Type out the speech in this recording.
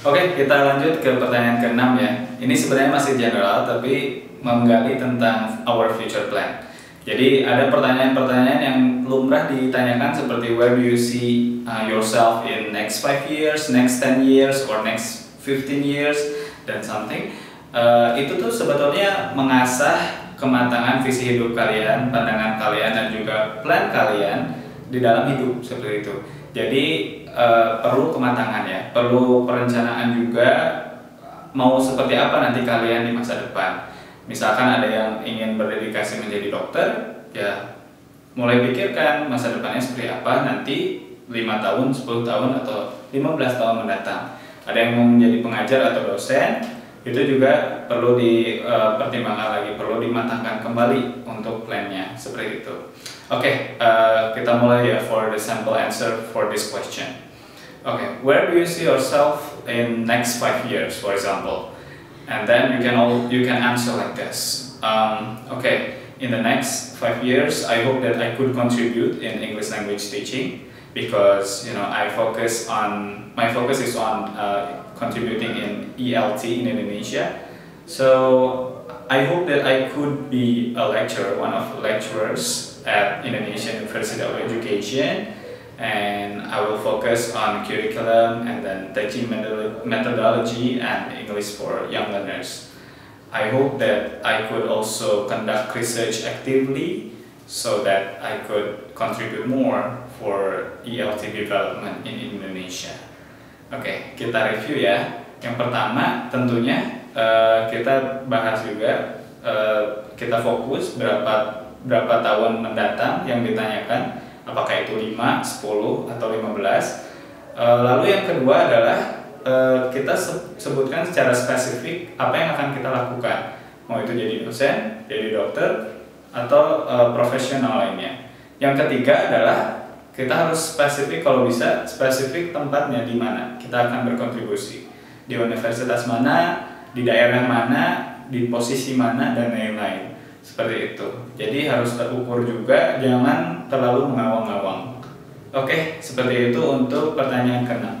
Oke, kita lanjut ke pertanyaan ke-6 ya. Ini sebenarnya masih general, tapi menggali tentang our future plan. Jadi ada pertanyaan-pertanyaan yang lumrah ditanyakan seperti where do you see yourself in next 5 years, next 10 years, or next 15 years, dan something. Itu tuh sebetulnya mengasah kematangan visi hidup kalian, pandangan kalian, dan juga plan kalian di dalam hidup seperti itu. Jadi perlu kematangan ya, perlu perencanaan juga mau seperti apa nanti kalian di masa depan. Misalkan ada yang ingin berdedikasi menjadi dokter, ya mulai pikirkan masa depannya seperti apa nanti 5 tahun, 10 tahun, atau 15 tahun mendatang. Ada yang mau menjadi pengajar atau dosen, itu juga perlu dipertimbangkan lagi, perlu dimatangkan kembali untuk plannya, seperti itu. Oke, kita mulai ya for the sample answer for this question. Okay, where do you see yourself in next 5 years, for example? And then you can answer like this. Okay, in the next 5 years, I hope that I could contribute in English language teaching because my focus is on contributing in ELT in Indonesia. So I hope that I could be a lecturer, one of the lecturers at Indonesian University of Education, and I will focus on curriculum and then teaching methodology and English for young learners. I hope that I could also conduct research actively so that I could contribute more for ELT development in Indonesia. Oke, kita review ya. Yang pertama tentunya kita bahas juga, kita fokus berapa tahun mendatang yang ditanyakan, apakah itu 5, 10, atau 15. Lalu yang kedua adalah kita sebutkan secara spesifik apa yang akan kita lakukan, mau itu jadi dosen, jadi dokter, atau profesional lainnya. Yang ketiga adalah kita harus spesifik, kalau bisa spesifik tempatnya di mana kita akan berkontribusi, di universitas mana, di daerah mana, di posisi mana, dan lain-lain. Seperti itu, jadi harus terukur juga, jangan terlalu mengawang-awang. Oke, seperti itu untuk pertanyaan ke-6.